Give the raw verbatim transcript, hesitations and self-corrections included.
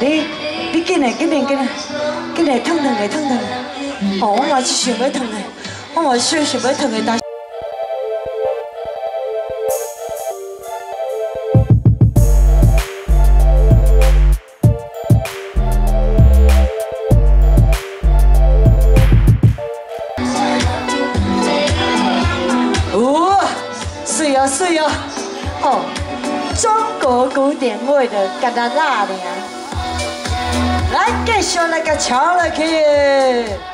你你进来，进来，进来，进来，烫烫来，烫烫来。哦，我嘛是想要烫来，我嘛是想要烫来，但。 点位的，给他拉的，来，继续来给敲下去。